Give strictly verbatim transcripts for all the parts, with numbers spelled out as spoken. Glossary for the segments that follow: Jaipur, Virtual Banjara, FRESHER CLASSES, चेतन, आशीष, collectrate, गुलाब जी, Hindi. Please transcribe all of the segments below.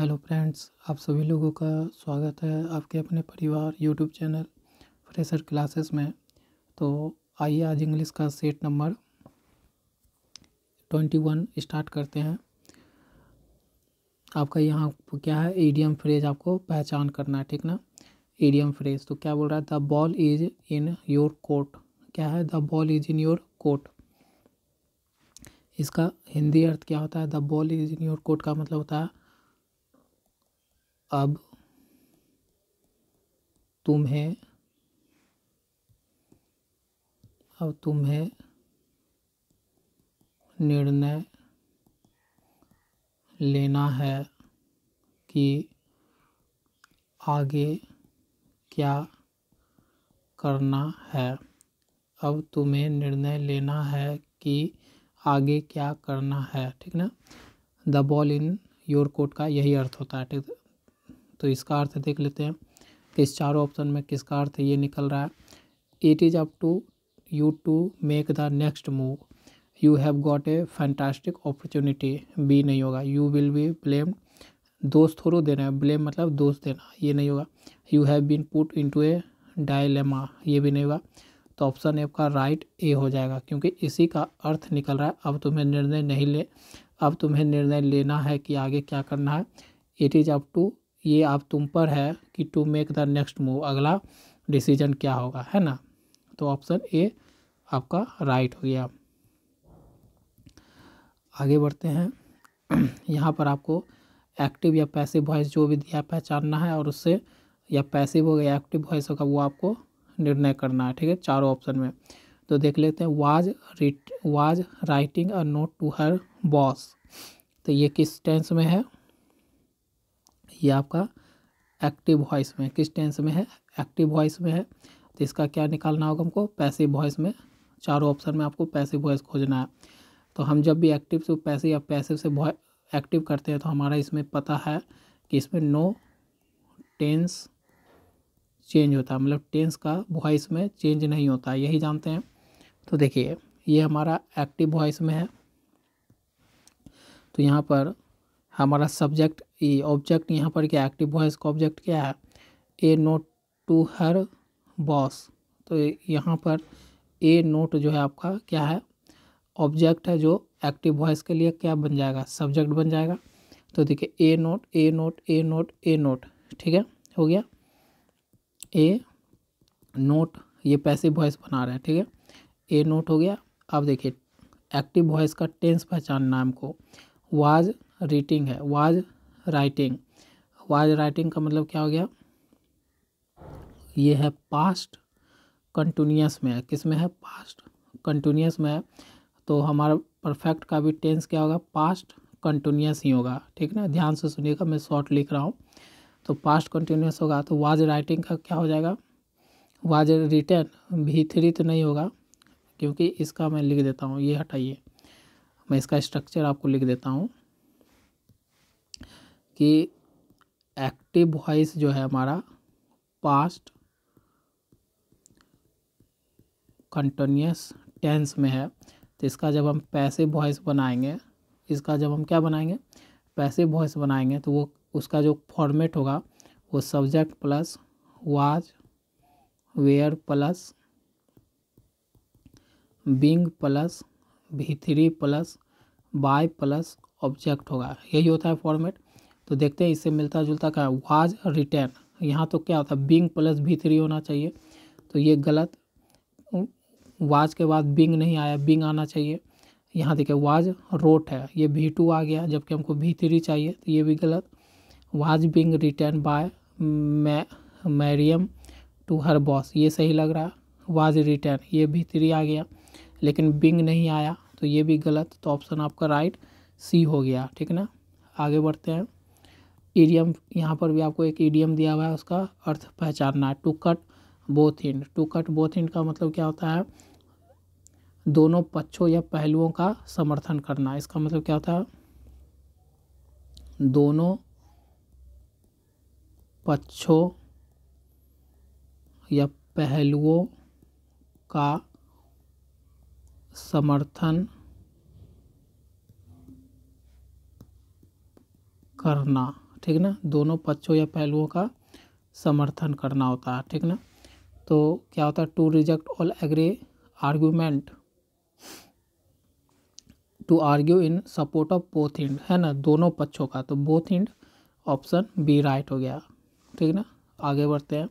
Hello friends, आप सभी लोगों का स्वागत है आपके अपने परिवार यूट्यूब चैनल फ्रेशर क्लासेस में। तो आइए आज इंग्लिश का set number twenty one start करते हैं। आपका यहाँ क्या है, इडियम फ्रेज आपको पहचान करना है, ठीक ना। इडियम फ्रेज तो क्या बोल रहा है, the ball is in your court. क्या है, the ball is in your court. इसका हिंदी अर्थ क्या होता है, the ball is in your court का मतलब होता है अब तुम्हें अब तुम्हें निर्णय लेना है कि आगे क्या करना है। अब तुम्हें निर्णय लेना है कि आगे क्या करना है, ठीक ना। The ball in your court का यही अर्थ होता है, ठीक। तो इसका अर्थ देख लेते हैं कि इस चारों ऑप्शन में किसका अर्थ ये निकल रहा है। It is up to you to make the next move, you have got a fantastic opportunity. B नहीं होगा, यू विल बी ब्लेम्ड। दोष थोड़ा देना है, ब्लेम मतलब दोष देना, ये नहीं होगा। You have been put into a dilemma, ये भी नहीं होगा। तो ऑप्शन ए आपका राइट ए हो जाएगा, क्योंकि इसी का अर्थ निकल रहा है अब तुम्हें निर्णय नहीं ले अब तुम्हें निर्णय लेना है कि आगे क्या करना है। इट इज़ अप टू, ये आप तुम पर है कि to make the next move, अगला डिसीजन क्या होगा, है ना। तो ऑप्शन ए आपका राइट हो गया। आगे बढ़ते हैं। यहाँ पर आपको एक्टिव या पैसिव वॉइस जो भी दिया पहचानना है, और उससे या पैसिव हो गया एक्टिव वॉइस होगा, वो आपको निर्णय करना है, ठीक है, चारों ऑप्शन में। तो देख लेते हैं, was writ was writing a note to her boss. तो ये किस टेंस में है, ये आपका एक्टिव वॉइस में। किस टेंस में है, एक्टिव वॉइस में है। तो इसका क्या निकालना होगा हमको, पैसिव वॉइस में। चारों ऑप्शन में आपको पैसिव वॉइस खोजना है। तो हम जब भी एक्टिव से पैसिव या पैसिव से एक्टिव करते हैं, तो हमारा इसमें पता है कि इसमें नो टेंस चेंज होता है, मतलब टेंस का वॉइस में चेंज नहीं होता, यही जानते हैं। तो देखिए, ये हमारा एक्टिव वॉइस में है। तो यहाँ पर हमारा सब्जेक्ट ये ऑब्जेक्ट यहाँ पर क्या, एक्टिव वॉइस का ऑब्जेक्ट क्या है, a note to her boss. तो यहाँ पर ए नोट जो है आपका क्या है, ऑब्जेक्ट है, जो एक्टिव वॉइस के लिए क्या बन जाएगा, सब्जेक्ट बन जाएगा। तो देखिए, a note a note a note a note, ठीक है, हो गया। ए नोट, ये पैसिव वॉइस बना रहे हैं, ठीक है, ए नोट हो गया। अब देखिए, एक्टिव वॉइस का टेंस पहचानना हमको। वाज रीटिंग है, वाज राइटिंग वाज राइटिंग का मतलब क्या हो गया, ये है पास्ट कंटिन्यूअस में है। किस में है, पास्ट कंटिन्यूअस में है। तो हमारा परफेक्ट का भी टेंस क्या होगा, पास्ट कंटिन्यूअस ही होगा, ठीक ना। ध्यान से सुनिएगा, मैं शॉर्ट लिख रहा हूँ, तो पास्ट कंटिन्यूअस होगा। तो वाज राइटिंग का क्या हो जाएगा, वाज रिटन। भीतरित नहीं होगा, क्योंकि इसका मैं लिख देता हूँ, ये हटाइए, मैं इसका स्ट्रक्चर आपको लिख देता हूँ कि एक्टिव वॉइस जो है हमारा पास्ट कंटिन्यूअस टेंस में है। तो इसका जब हम पैसिव वॉइस बनाएंगे इसका जब हम क्या बनाएंगे पैसिव वॉइस बनाएंगे तो वो उसका जो फॉर्मेट होगा वो subject plus was were plus being plus V plus by plus object होगा, यही होता है फॉर्मेट। तो देखते हैं इससे मिलता जुलता क्या, वाज रिटर्न। यहाँ तो क्या होता है, बिंग प्लस भी थ्री होना चाहिए, तो ये गलत, वाज के बाद बिंग नहीं आया, बिंग आना चाहिए। यहाँ देखिए, वाज रोट है, ये भी टू आ गया, जबकि हमको भी थ्री चाहिए, तो ये भी गलत। Was being written by Mariam to her boss, ये सही लग रहा है, वाज रिटर्न, ये भी थ्री आ गया, लेकिन बिंग नहीं आया, तो ये भी गलत। तो ऑप्शन आपका राइट सी हो गया, ठीक ना। आगे बढ़ते हैं। इडियम, यहाँ पर भी आपको एक इडियम दिया हुआ है, उसका अर्थ पहचानना है। To cut both end, to cut both end का मतलब क्या होता है, दोनों पक्षों या पहलुओं का समर्थन करना। इसका मतलब क्या होता है, दोनों पक्षों या पहलुओं का समर्थन करना, ठीक ना, दोनों पक्षों या पहलुओं का समर्थन करना होता है। ठीक ना, तो क्या होता है, to reject all agree argument to argue in support of both end, है ना, दोनों पक्षों का। तो both end option B right हो गया। ठीक ना, आगे बढ़ते हैं।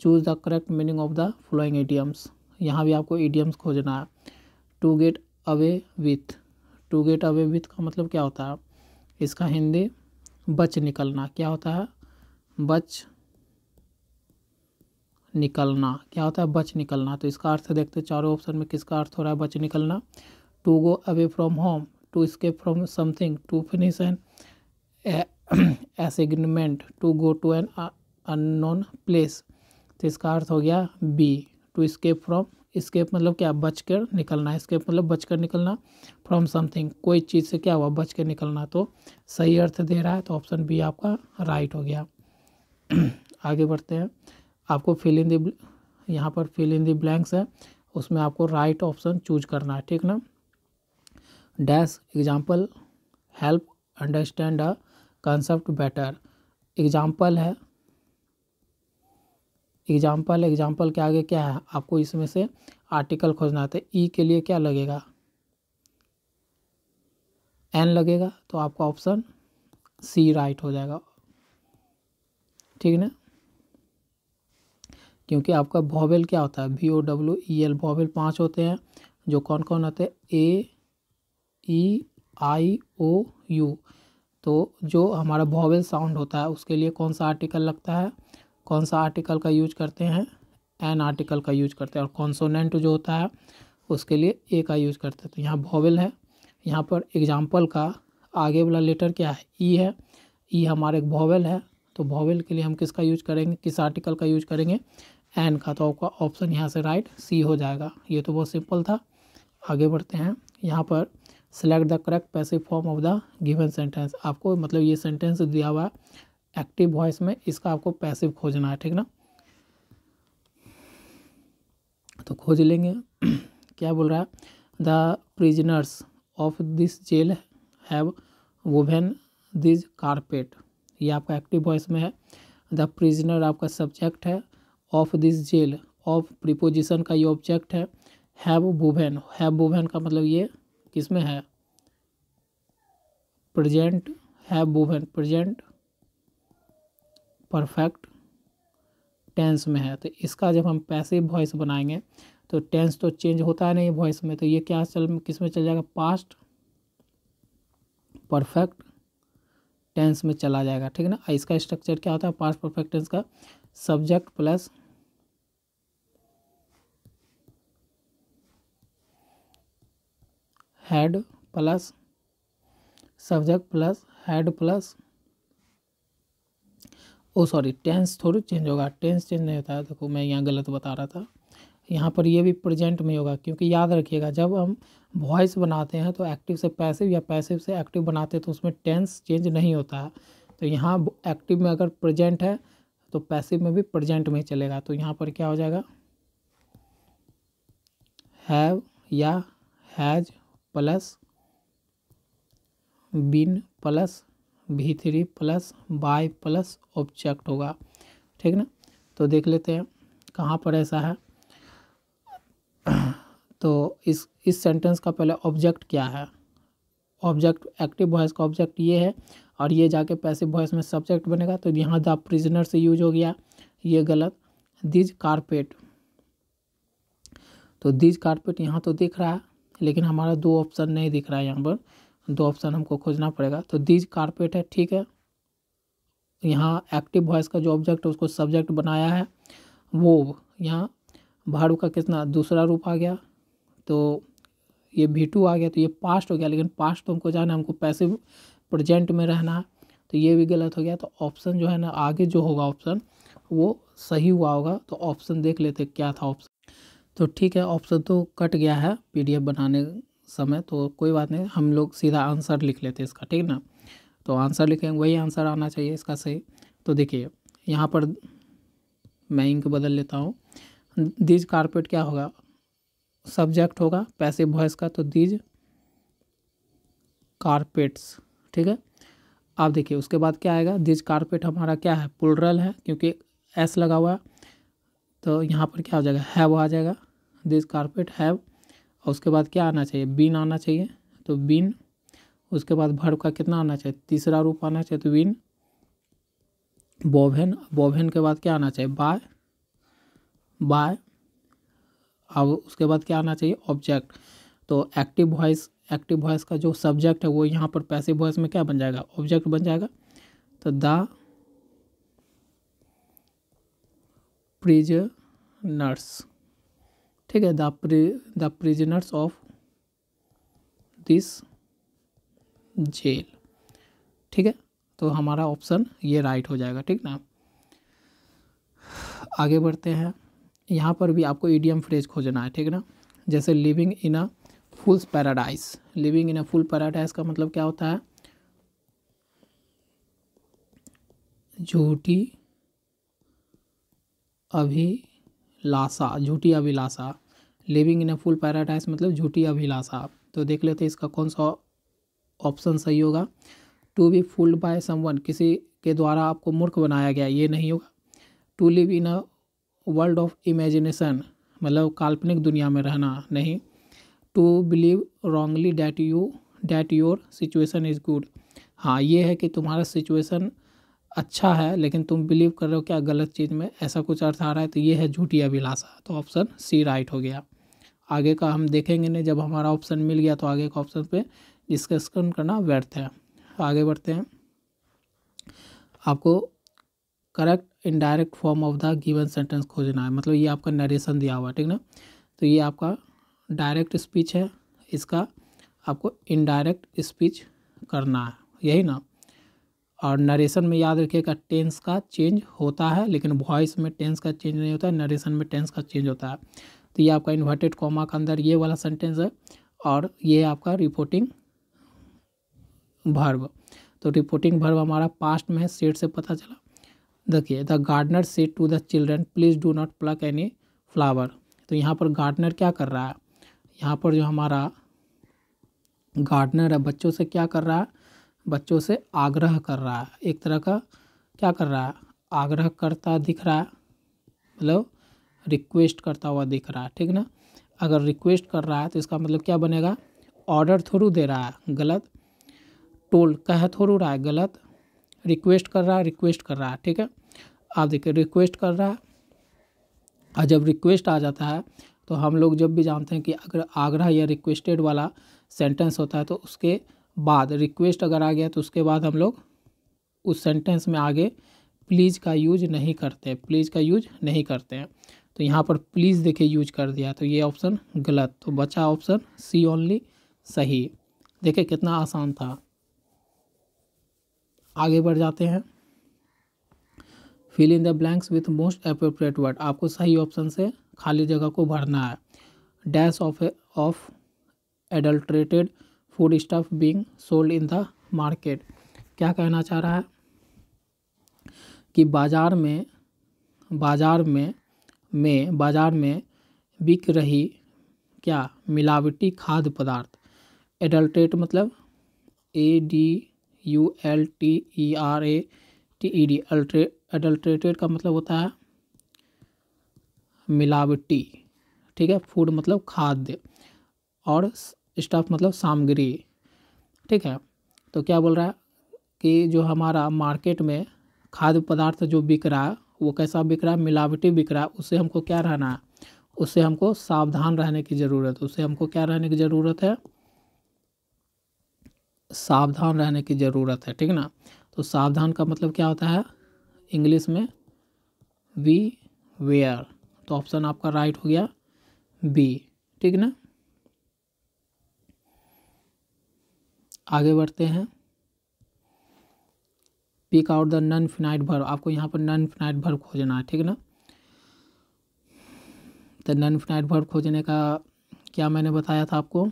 Choose the correct meaning of the following idioms, यहाँ भी आपको इडियम्स खोजना है। To get away with, to get away with का मतलब क्या होता है, इसका हिंदी बच निकलना। क्या होता है, बच निकलना। क्या होता है, बच निकलना। तो इसका अर्थ देखते चारों ऑप्शन में किसका अर्थ हो रहा है, बच निकलना। To go away from home, to escape from something, to finish an agreement, to go to an unknown place. तो इसका अर्थ हो गया B, to escape from, escape मतलब क्या, बच कर निकलना, एस्केप मतलब बच कर निकलना, फ्रॉम समथिंग कोई चीज़ से क्या हुआ, बच कर निकलना। तो सही अर्थ दे रहा है, तो ऑप्शन बी आपका राइट हो गया। आगे बढ़ते हैं। आपको फिल इन द, यहाँ पर फिल इन द ब्लैंक्स है, उसमें आपको राइट ऑप्शन चूज करना है। ठीक ना, dash example help understand a concept better. Example है, एग्जाम्पल, एग्जाम्पल के आगे क्या है, आपको इसमें से आर्टिकल खोजना है। ई के लिए क्या लगेगा, एन लगेगा, तो आपका ऑप्शन सी राइट हो जाएगा। ठीक ना, क्योंकि आपका वॉवेल क्या होता है, V O W E L, vowel पांच होते हैं, जो कौन कौन होते हैं, ए ई आई ओ यू। तो जो हमारा वॉवेल साउंड होता है उसके लिए कौन सा आर्टिकल लगता है, कौन सा आर्टिकल का यूज करते हैं, एन आर्टिकल का यूज करते हैं। और कॉन्सोनेंट जो होता है उसके लिए ए का यूज करते हैं। तो यहाँ वॉवेल है, यहाँ पर एग्जाम्पल का आगे वाला लेटर क्या है, ई है, ई हमारा एक वॉवेल है, तो वॉवेल के लिए हम किसका यूज करेंगे, किस आर्टिकल का यूज करेंगे, एन का। तो आपका ऑप्शन यहाँ से राइट सी हो जाएगा। ये तो बहुत सिंपल था। आगे बढ़ते हैं। यहाँ पर select the correct passive form of the given sentence, आपको मतलब ये सेंटेंस दिया हुआ है एक्टिव वॉइस में, इसका आपको पैसिव खोजना है। ठीक ना, तो खोज लेंगे। क्या बोल रहा है, the prisoners of this jail have woven this carpet, ये आपका एक्टिव वॉइस में है। द प्रिजनर आपका सब्जेक्ट है, of this jail, of preposition का ये ऑब्जेक्ट है, हैव वोवेन, हैव वोवेन का मतलब ये किस में है, present, have woven present perfect tense में है। तो इसका जब हम पैसिव वॉइस बनाएंगे तो टेंस तो चेंज होता नहीं वॉइस में, तो ये क्या चल किस में चल जाएगा, पास्ट परफेक्ट टेंस में चला जाएगा। ठीक ना, इसका स्ट्रक्चर क्या होता है, पास्ट परफेक्ट टेंस का subject plus had plus subject plus had plus oh sorry tense थोड़ी चेंज होगा, टेंस चेंज नहीं होता है, देखो मैं यहाँ गलत बता रहा था। यहाँ पर ये भी प्रेजेंट में होगा, क्योंकि याद रखिएगा जब हम वॉइस बनाते हैं तो एक्टिव से पैसिव या पैसिव से एक्टिव बनाते हैं तो उसमें टेंस चेंज नहीं होता है। तो यहाँ एक्टिव में अगर प्रेजेंट है तो पैसिव में भी प्रेजेंट में चलेगा। तो यहाँ पर क्या हो जाएगा, हैव या has plus been plus V three plus by plus object होगा। ठीक ना, तो देख लेते हैं कहाँ पर ऐसा है। तो इस इस सेंटेंस का पहले ऑब्जेक्ट क्या है, ऑब्जेक्ट एक्टिव वॉइस का ऑब्जेक्ट ये है, और ये जाके पैसिव वॉइस में सब्जेक्ट बनेगा। तो यहाँ द प्रिजनर से यूज हो गया, ये गलत। दिज कारपेट, तो दिज कारपेट यहाँ तो दिख रहा है लेकिन हमारा दो ऑप्शन नहीं दिख रहा है, यहाँ पर दो ऑप्शन हमको खोजना पड़ेगा। तो दिज कारपेट है, ठीक है, यहाँ एक्टिव वॉइस का जो ऑब्जेक्ट है उसको सब्जेक्ट बनाया है। वो यहाँ भाड़ू का कितना दूसरा रूप आ गया, तो ये भी टू आ गया, तो ये पास्ट हो गया, लेकिन पास्ट तो हमको जाना, हमको पैसिव प्रेजेंट में रहना, तो ये भी गलत हो गया। तो ऑप्शन जो है ना, आगे जो होगा ऑप्शन वो सही हुआ होगा। तो ऑप्शन देख लेते क्या था ऑप्शन। तो ठीक है, ऑप्शन तो कट गया है पीडीएफ बनाने समय, तो कोई बात नहीं, हम लोग सीधा आंसर लिख लेते हैं इसका। ठीक ना, तो आंसर लिखेंगे, वही आंसर आना चाहिए इसका सही। तो देखिए यहाँ पर मैं इंक बदल लेता हूँ। दिज कारपेट क्या होगा, सब्जेक्ट होगा पैसिव वॉइस का, तो दिज कारपेट्स। ठीक है, आप देखिए उसके बाद क्या आएगा, दिस कारपेट हमारा क्या है प्लुरल है क्योंकि एस लगा हुआ है, तो यहाँ पर क्या हो जाएगा हैव आ जाएगा, दिस कारपेट हैव। और उसके बाद क्या आना चाहिए बीन आना चाहिए, तो बीन। उसके बाद वर्ब का कितना आना चाहिए तीसरा रूप आना चाहिए, तो बीन। बोवेन, बोवेन के बाद क्या आना चाहिए बाय, बाय। अब उसके बाद क्या आना चाहिए ऑब्जेक्ट, तो एक्टिव वॉइस, एक्टिव वॉइस का जो सब्जेक्ट है वो यहाँ पर पैसिव वॉइस में क्या बन जाएगा ऑब्जेक्ट बन जाएगा। तो द प्रिजनर्स, ठीक है, the the prisoners of this jail, ठीक है। तो हमारा ऑप्शन ये राइट हो जाएगा, ठीक ना। आगे बढ़ते हैं, यहाँ पर भी आपको इडियम फ्रेज खोजना है, ठीक ना। जैसे living in a fool's paradise, living in a fool paradise का मतलब क्या होता है झूठी अभिलाषा, झूठी अभिलाषा। Living in a fool paradise मतलब झूठी अभिलाषा। तो देख लेते हैं इसका कौन सा ऑप्शन सही होगा। To be fooled by someone, किसी के द्वारा आपको मूर्ख बनाया गया, ये नहीं होगा। To live in a world of imagination मतलब काल्पनिक दुनिया में रहना, नहीं। To believe wrongly that you that your situation is good, हाँ ये है कि तुम्हारा सिचुएशन अच्छा है लेकिन तुम बिलीव कर रहे हो क्या गलत चीज़ में, ऐसा कुछ अर्थ आ रहा है, तो ये है झूठी अभिलाषा। तो ऑप्शन सी राइट हो गया। आगे का हम देखेंगे नहीं, जब हमारा ऑप्शन मिल गया तो आगे का ऑप्शन पे डिस्कशन करना व्यर्थ है। आगे बढ़ते हैं, आपको correct indirect form of the given sentence खोजना है, मतलब ये आपका नरेशन दिया हुआ है, ठीक ना। तो ये आपका डायरेक्ट स्पीच है, इसका आपको इनडायरेक्ट स्पीच करना है, यही ना। और नरेशन में याद रखिएगा टेंस का चेंज होता है लेकिन वॉइस में टेंस का चेंज नहीं होता है, नरेशन में टेंस का चेंज होता है। तो ये आपका इन्वर्टेड कॉमा के अंदर ये वाला सेंटेंस है और ये आपका रिपोर्टिंग वर्ब। तो रिपोर्टिंग वर्ब हमारा पास्ट में है, सेट से पता चला। देखिए the gardener said to the children please do not pluck any flower, तो यहाँ पर गार्डनर क्या कर रहा है, यहाँ पर जो हमारा गार्डनर है बच्चों से क्या कर रहा है, बच्चों से आग्रह कर रहा है, एक तरह का क्या कर रहा है आग्रह करता दिख रहा है, मतलब रिक्वेस्ट करता हुआ दिख रहा है, ठीक ना। अगर रिक्वेस्ट कर रहा है तो इसका मतलब क्या बनेगा ऑर्डर थ्रू दे रहा है गलत, टोल कह थ्रू रहा है गलत, रिक्वेस्ट कर रहा है रिक्वेस्ट कर रहा है, ठीक है। आप देखिए रिक्वेस्ट कर रहा है, और जब रिक्वेस्ट आ जाता है तो हम लोग जब भी जानते हैं कि अगर आग्रह या रिक्वेस्टेड वाला सेंटेंस होता है तो उसके बाद रिक्वेस्ट अगर आ गया तो उसके बाद हम लोग उस सेंटेंस में आगे प्लीज़ का यूज नहीं करते, प्लीज़ का यूज नहीं करते हैं। तो यहाँ पर प्लीज़ देखिए यूज कर दिया, तो ये ऑप्शन गलत, तो बचा ऑप्शन सी ओनली सही। देखिए कितना आसान था। आगे बढ़ जाते हैं, fill in the blanks with most appropriate word, आपको सही ऑप्शन से खाली जगह को भरना है। Dash of of adulterated food stuff being sold in the market, क्या कहना चाह रहा है कि बाज़ार में बाज़ार में में बाज़ार में बिक रही क्या मिलावटी खाद्य पदार्थ। एडल्ट्रेट मतलब A D U L T E R A T E D, adulterated का मतलब होता है मिलावटी, ठीक है। फूड मतलब खाद्य और स्टफ मतलब सामग्री, ठीक है। तो क्या बोल रहा है कि जो हमारा मार्केट में खाद्य पदार्थ जो बिक रहा है वो कैसा बिक रहा है मिलावटी बिक रहा है, उससे हमको क्या रहना है, उससे हमको सावधान रहने की ज़रूरत है, उससे हमको क्या रहने की ज़रूरत है सावधान रहने की ज़रूरत है, ठीक ना। तो सावधान का मतलब क्या होता है इंग्लिश में बी वेयर, तो ऑप्शन आपका राइट हो गया बी, ठीक ना। आगे बढ़ते हैं, pick out the non finite verb, आपको यहाँ पर नॉन फिनाइट वर्ब खोजना है, ठीक ना। तो नॉन फिनाइट वर्ब खोजने का क्या मैंने बताया था आपको,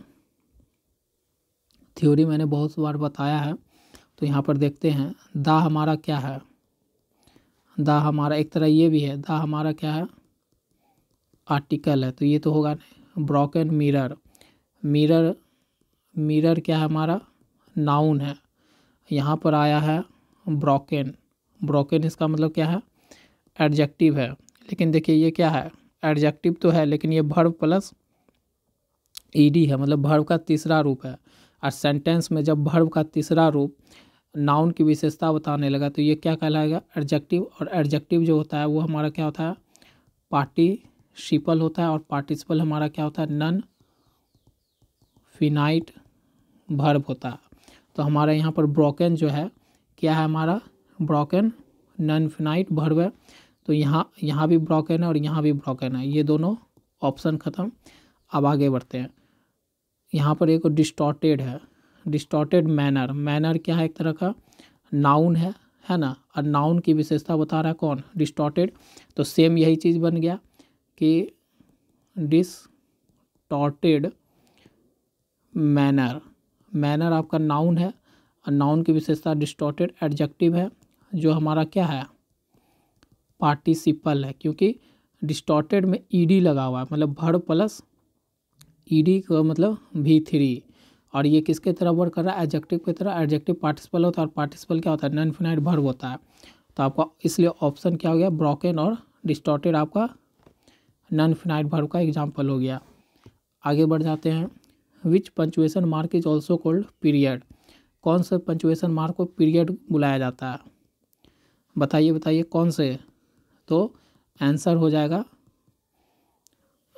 थ्योरी मैंने बहुत बार बताया है। तो यहाँ पर देखते हैं द हमारा क्या है, द हमारा एक तरह ये भी है, द हमारा क्या है आर्टिकल है, तो ये तो होगा नहीं। ब्रोकन मिरर, मिरर मिरर क्या है हमारा नाउन है, यहाँ पर आया है ब्रोकन। ब्रोकन इसका मतलब क्या है? एडजेक्टिव है। लेकिन देखिए ये क्या है? एडजेक्टिव तो है लेकिन ये वर्ब प्लस ईडी है, मतलब वर्ब का तीसरा रूप है। और सेंटेंस में जब वर्ब का तीसरा रूप नाउन की विशेषता बताने लगा तो ये क्या कहलाएगा? एडजेक्टिव। और एडजेक्टिव जो होता है वो हमारा क्या होता है? पार्टिसिपल होता है। और पार्टिसिपल हमारा क्या होता है? नॉन फिनाइट वर्ब होता है। तो हमारा यहाँ पर ब्रोकन जो है क्या है? हमारा ब्रोकन नॉन फिनाइट वर्ब है। तो यहाँ यहाँ भी ब्रोकन है और यहाँ भी ब्रोकन है। ये दोनों ऑप्शन ख़त्म। अब आगे बढ़ते हैं। यहाँ पर एक डिस्टॉर्टेड है, डिस्टॉर्टेड मैनर। मैनर क्या है? एक तरह का नाउन है, है ना। और नाउन की विशेषता बता रहा है कौन? डिस्टॉर्टेड। तो सेम यही चीज़ बन गया कि डिस्टॉर्टेड मैनर। मैनर आपका नाउन है और नाउन की विशेषता डिस्टॉर्टेड एडजेक्टिव है जो हमारा क्या है? पार्टिसिपल है। क्योंकि डिस्टॉर्टेड में ईडी लगा हुआ है, मतलब वर्ब प्लस ईडी का मतलब वी थ्री। और ये किसके तरह वर्क कर रहा है? एडजेक्टिव की तरह। एडजेक्टिव पार्टिसिपल होता है और पार्टिसिपल क्या होता है? नॉन फिनाइट वर्ब होता है। तो आपका इसलिए ऑप्शन क्या हो गया? ब्रोकन और डिस्टॉर्टेड आपका नॉन फिनाइट वर्ब का एग्जाम्पल हो गया। आगे बढ़ जाते हैं। Which punctuation mark is also called period. कौन से पंचुएशन मार्क को पीरियड बुलाया जाता है? बताइए बताइए कौन से? तो आंसर हो जाएगा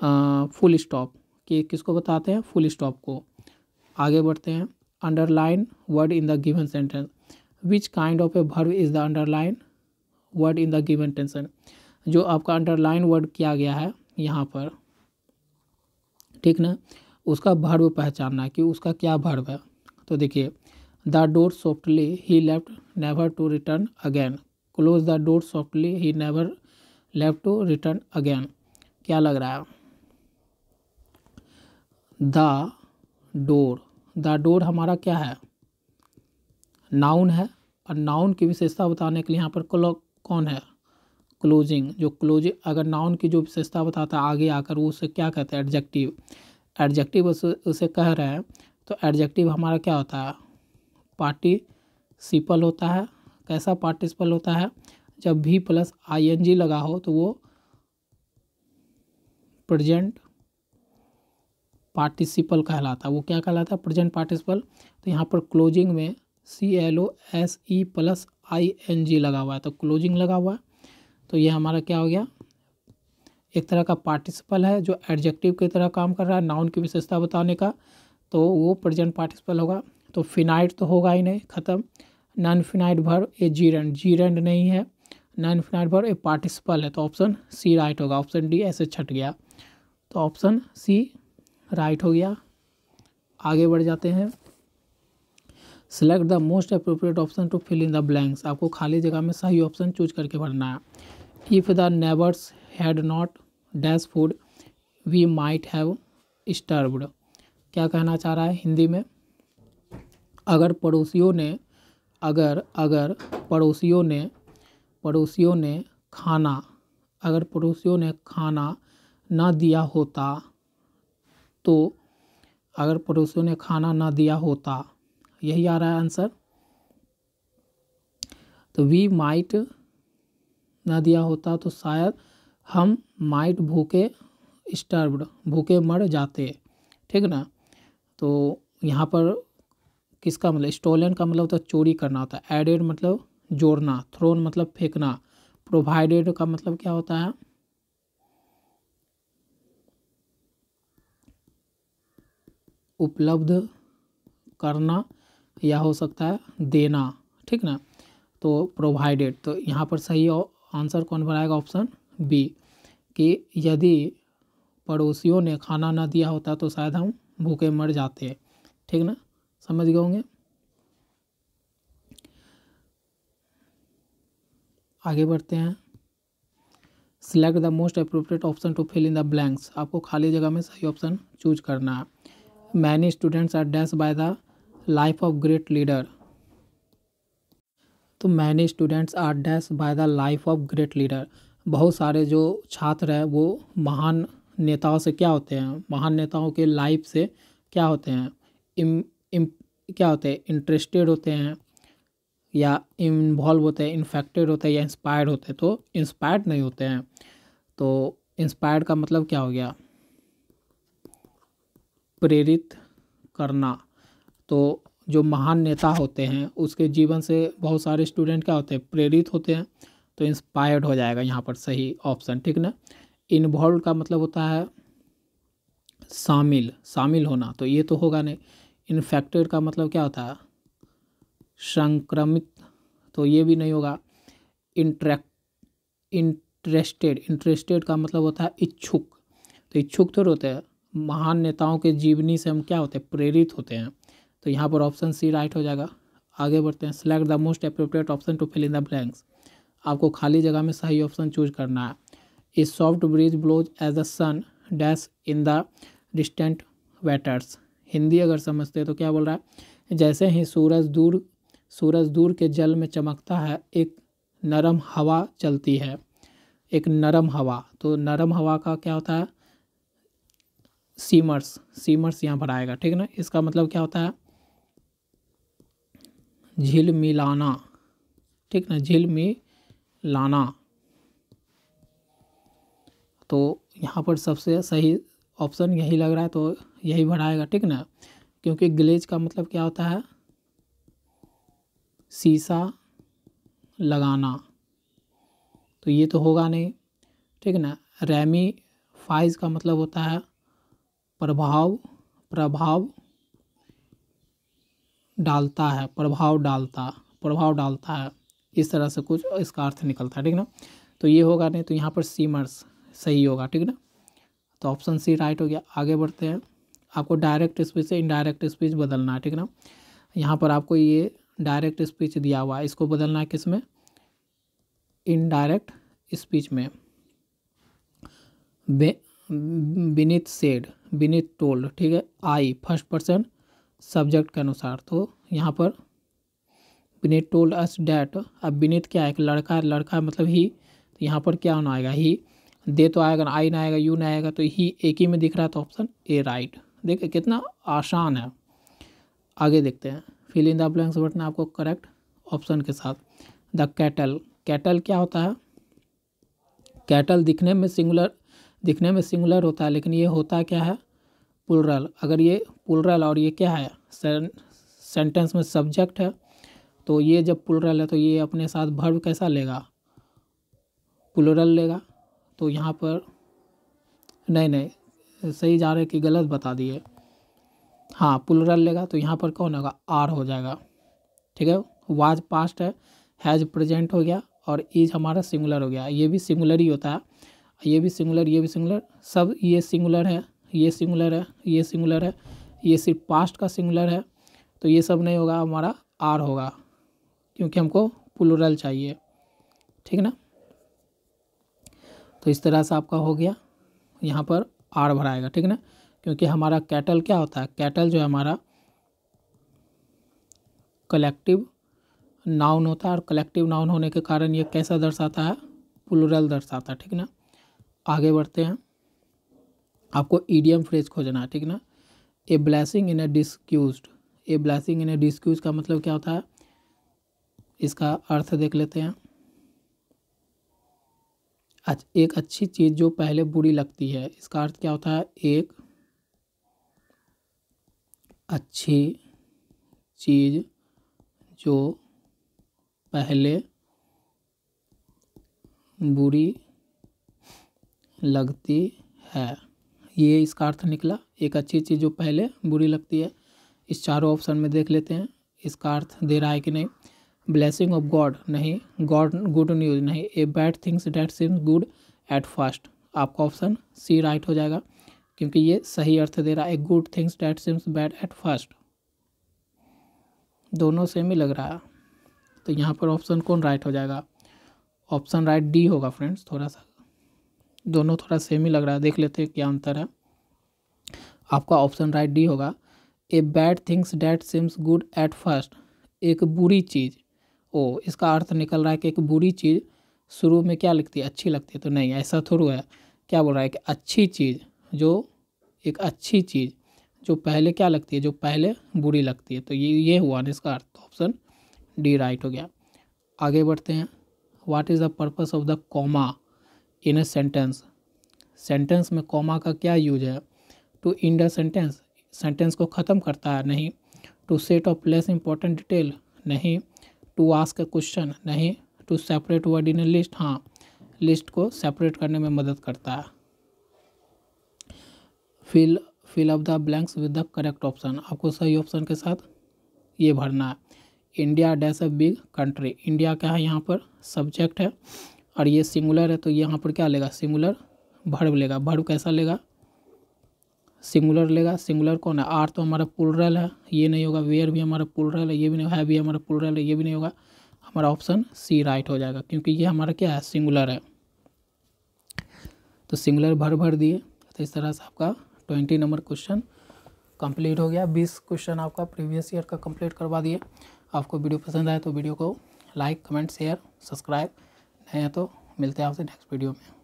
आ, फुल स्टॉप। कि किसको बताते हैं? फुल स्टॉप को। आगे बढ़ते हैं। Underline word in the given sentence. Which kind of a verb is the underline word in the given tension. जो आपका अंडरलाइन वर्ड किया गया है यहाँ पर, ठीक ना, उसका वर्ब पहचानना है कि उसका क्या वर्ब है। तो देखिए, the door softly he left never to return again. Close the door softly he never left to return again. क्या लग रहा है? The door. द डोर हमारा क्या है? नाउन है। और नाउन की विशेषता बताने के लिए यहाँ पर कौन है? क्लोजिंग। जो क्लोजिंग अगर नाउन की जो विशेषता बताता है आगे आकर वो उसे क्या कहते हैं? एडजेक्टिव। एडजेक्टिव उसे, उसे कह रहे हैं तो एडजेक्टिव हमारा क्या होता है? पार्टिसिपल होता है। कैसा पार्टिसिपल होता है? जब भी प्लस आई एन जी लगा हो तो वो प्रेजेंट पार्टिसिपल कहलाता है। वो क्या कहलाता है? Present participle. तो यहाँ पर क्लोजिंग में C L O S E plus I N G लगा हुआ है, तो क्लोजिंग लगा हुआ है। तो ये हमारा क्या हो गया? एक तरह का पार्टिसिपल है जो एडजेक्टिव की तरह काम कर रहा है नाउन की विशेषता बताने का, तो वो प्रेजेंट पार्टिसिपल होगा। तो फिनाइट तो होगा ही नहीं, ख़त्म। Non finite verb a gerund. Gerund नहीं है। Non finite verb a participle है। तो ऑप्शन सी राइट होगा। ऑप्शन डी ऐसे छट गया। तो ऑप्शन सी राइट हो गया। आगे बढ़ जाते हैं। Select the most appropriate option to fill in the blanks. आपको खाली जगह में सही ऑप्शन चूज करके भरना है। If the neighbours had not dash food we might have starved. क्या कहना चाह रहा है हिंदी में? अगर पड़ोसियों ने अगर अगर पड़ोसियों ने पड़ोसियों ने खाना अगर पड़ोसियों ने खाना ना दिया होता तो अगर पड़ोसियों ने खाना ना दिया होता, यही आ रहा है आंसर। तो वी माइट ना दिया होता तो शायद हम माइट भूखे स्टर्ब्ड भूखे मर जाते, ठीक ना। तो यहाँ पर किसका मतलब? स्टोलन का मतलब होता है चोरी करना होता है। एडेड मतलब जोड़ना, थ्रोन मतलब फेंकना, प्रोवाइडेड का मतलब क्या होता है? उपलब्ध करना या हो सकता है देना, ठीक ना। तो प्रोवाइडेड। तो यहाँ पर सही आंसर कौन भराएगा? ऑप्शन बी कि यदि पड़ोसियों ने खाना ना दिया होता तो शायद हम भूखे मर जाते, ठीक ना। समझ गए होंगे। आगे बढ़ते हैं। Select the most appropriate option to fill in the blanks. आपको खाली जगह में सही ऑप्शन चूज करना है। Many students are dash by the life of great leader. तो many students are dash by the life of great leader. बहुत सारे जो छात्र हैं वो महान नेताओं से क्या होते हैं? महान नेताओं के लाइफ से क्या होते हैं? इम, इम, क्या होते हैं? इंटरेस्टेड होते हैं, या इन्वॉल्व होते हैं, इन्फेक्टेड होते हैं या इंस्पायर्ड होते हैं, तो इंस्पायर्ड नहीं होते हैं। तो इंस्पायर्ड का मतलब क्या हो गया? प्रेरित करना। तो जो महान नेता होते हैं उसके जीवन से बहुत सारे स्टूडेंट क्या होते हैं? प्रेरित होते हैं। तो इंस्पायर्ड हो जाएगा यहाँ पर सही ऑप्शन, ठीक ना। इन्वॉल्व का मतलब होता है शामिल, शामिल होना, तो ये तो होगा नहीं। इन्फेक्टेड का मतलब क्या होता है? संक्रमित, तो ये भी नहीं होगा। इंट्रैक्ट इंटरेस्टेड, इंटरेस्टेड का मतलब होता है इच्छुक, तो इच्छुक थोड़े होते हैं। महान नेताओं के जीवनी से हम क्या होते हैं? प्रेरित होते हैं। तो यहाँ पर ऑप्शन सी राइट हो जाएगा। आगे बढ़ते हैं। Select the most appropriate option to fill in the blanks, आपको खाली जगह में सही ऑप्शन चूज करना है। A soft breeze blows as the sun dash in the distant waters, Hindi अगर समझते हैं तो क्या बोल रहा है? जैसे ही सूरज दूर सूरज दूर के जल में चमकता है, एक नरम हवा चलती है, एक नरम हवा। तो नरम हवा का क्या होता है? सीमर्स, सीमर्स यहाँ पर आएगा, ठीक ना। इसका मतलब क्या होता है? झिलमिलाना, ठीक ना, झिलमिलाना। तो यहाँ पर सबसे सही ऑप्शन यही लग रहा है, तो यही बढ़ाएगा, ठीक ना। क्योंकि ग्लेज का मतलब क्या होता है? शीशा लगाना, तो ये तो होगा नहीं, ठीक ना। रैमिफाइज का मतलब होता है प्रभाव, प्रभाव डालता है, प्रभाव डालता प्रभाव डालता है, इस तरह से कुछ इसका अर्थ निकलता है, ठीक ना। तो ये होगा नहीं, तो यहाँ पर सीमर्स सही होगा, ठीक ना। तो ऑप्शन सी राइट हो गया। आगे बढ़ते हैं। आपको डायरेक्ट स्पीच से इनडायरेक्ट स्पीच बदलना है, ठीक ना। यहाँ पर आपको ये डायरेक्ट स्पीच दिया हुआ है, इसको बदलना है किस में? इनडायरेक्ट स्पीच में। विनीत सेड, विनीत टोल्ड, ठीक है। आई फर्स्ट पर्सन सब्जेक्ट के अनुसार, तो यहाँ पर विनीत टोल्ड अस डैट। अब विनीत क्या है? एक लड़का है, लड़का मतलब ही, तो यहाँ पर क्या होना आएगा? ही। दे तो आएगा ना, आई ना आएगा, यू ना आएगा, तो ही एक ही में दिख रहा है, तो ऑप्शन ए राइट। देख कितना आसान है। आगे देखते हैं। फिल इन द ब्लैंक्स भरना आपको करेक्ट ऑप्शन के साथ। द कैटल, कैटल क्या होता है? कैटल दिखने में सिंगुलर दिखने में सिंगुलर होता है, लेकिन ये होता क्या है? प्लूरल। अगर ये प्लूरल और ये क्या है? सेंटेंस में सब्जेक्ट है, तो ये जब प्लूरल है तो ये अपने साथ वर्ब कैसा लेगा? प्लूरल लेगा। तो यहाँ पर नहीं नहीं सही जा रहे कि गलत बता दिए, हाँ प्लूरल लेगा। तो यहाँ पर कौन होगा? आर हो जाएगा, ठीक है। वाज पास्ट है, हैज प्रेजेंट हो गया, और इज हमारा सिंगुलर हो गया। ये भी सिंगुलर ही होता है, ये भी सिंगुलर, ये भी सिंगुलर, सब ये सिंगुलर है, ये सिंगुलर है, ये सिंगुलर है, ये सिर्फ पास्ट का सिंगुलर है, तो ये सब नहीं होगा, हमारा आर होगा, क्योंकि हमको प्लूरल चाहिए, ठीक ना। तो इस तरह से आपका हो गया, यहाँ पर आर भराएगा, ठीक ना। क्योंकि हमारा कैटल क्या होता है? कैटल जो है हमारा कलेक्टिव नाउन होता है, और कलेक्टिव नाउन होने के कारण ये कैसा दर्शाता है? प्लूरल दर्शाता है, ठीक ना। आगे बढ़ते हैं। आपको ईडियम फ्रेज खोजना है, ठीक ना। A blessing in A डिस्क्यूज, a blessing in ए डिस्क्यूज का मतलब क्या होता है? इसका अर्थ देख लेते हैं। अच्छा, एक अच्छी चीज़ जो पहले बुरी लगती है, इसका अर्थ क्या होता है? एक अच्छी चीज़ जो पहले बुरी लगती है, ये इसका अर्थ निकला। एक अच्छी चीज़ जो पहले बुरी लगती है, इस चारों ऑप्शन में देख लेते हैं इसका अर्थ दे रहा है कि नहीं। ब्लेसिंग ऑफ गॉड नहीं, गॉड गुड न्यूज़ नहीं, a bad things that seems good at first, आपका ऑप्शन सी राइट हो जाएगा, क्योंकि ये सही अर्थ दे रहा है। Good things that seems bad at first, दोनों सेम ही लग रहा है, तो यहाँ पर ऑप्शन कौन राइट हो जाएगा? ऑप्शन राइट डी होगा फ्रेंड्स। थोड़ा सा दोनों थोड़ा सेम ही लग रहा है, देख लेते हैं क्या अंतर है। आपका ऑप्शन राइट डी होगा। A bad things that seems good at first, एक बुरी चीज़, ओ इसका अर्थ निकल रहा है कि एक बुरी चीज़ शुरू में क्या लगती है? अच्छी लगती है, तो नहीं ऐसा थोड़ा है। क्या बोल रहा है कि अच्छी चीज़ जो एक अच्छी चीज़ जो पहले क्या लगती है? जो पहले बुरी लगती है, तो ये ये हुआ ना इसका अर्थ, ऑप्शन डी राइट हो गया। आगे बढ़ते हैं। What is the purpose of the comma in a sentence. Sentence में कॉमा का क्या यूज है। To end a sentence, sentence को ख़त्म करता है। नहीं। To set off less important detail, नहीं। टू आस्क अ क्वेश्चन, नहीं। To separate word in a list, हाँ, लिस्ट को सेपरेट करने में मदद करता है। Fill fill up the blanks with the correct option, आपको सही ऑप्शन के साथ ये भरना है। India dash a big country, India क्या है यहाँ पर सब्जेक्ट है और ये सिंगुलर है तो यहाँ पर क्या लेगा सिंगुलर वर्ब लेगा। वर्ब कैसा लेगा सिंगुलर लेगा। सिंगुलर कौन है, आर तो हमारा प्लूरल है ये नहीं होगा। वेयर भी हमारा प्लूरल है ये भी नहीं होगा। है भी हमारा प्लूरल है ये भी नहीं होगा। हमारा ऑप्शन सी राइट हो जाएगा क्योंकि ये हमारा क्या है सिंगुलर है तो सिंगुलर भर भर दिए। तो इस तरह से आपका ट्वेंटी नंबर क्वेश्चन कंप्लीट हो गया। बीस क्वेश्चन आपका प्रीवियस ईयर का कंप्लीट करवा दिए। आपको वीडियो पसंद आए तो वीडियो को लाइक कमेंट शेयर सब्सक्राइब, नहीं है तो मिलते हैं आपसे नेक्स्ट वीडियो में।